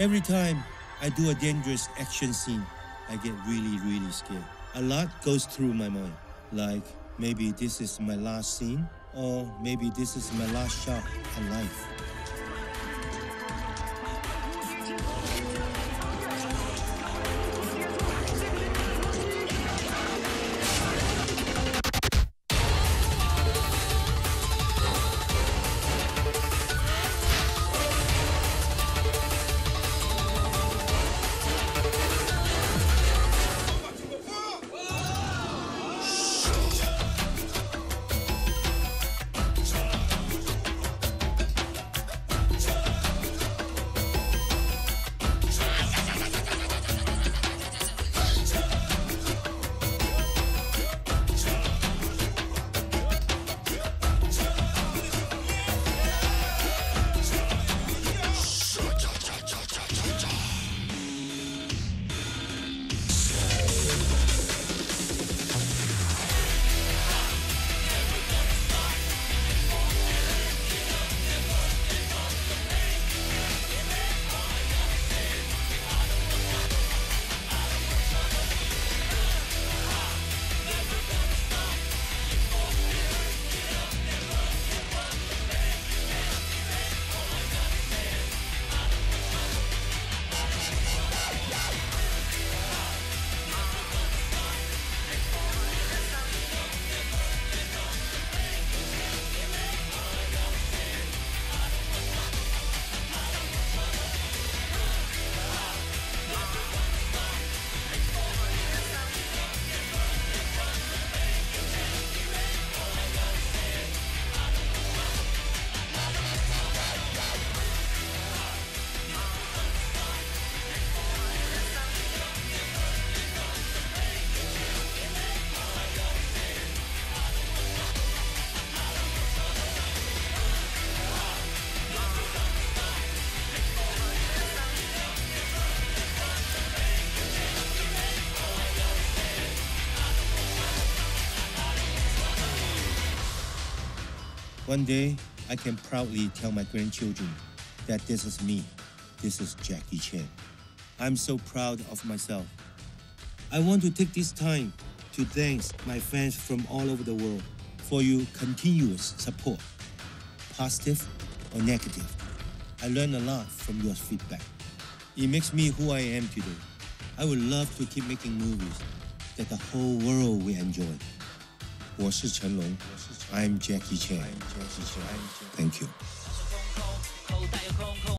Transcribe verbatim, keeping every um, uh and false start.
Every time I do a dangerous action scene, I get really, really scared. A lot goes through my mind. Like, maybe this is my last scene, or maybe this is my last shot at life. One day, I can proudly tell my grandchildren that this is me. This is Jackie Chan. I'm so proud of myself. I want to take this time to thank my fans from all over the world for your continuous support, positive or negative. I learned a lot from your feedback. It makes me who I am today. I would love to keep making movies that the whole world will enjoy. 我是成龙 I'm Jackie Chan. Thank you.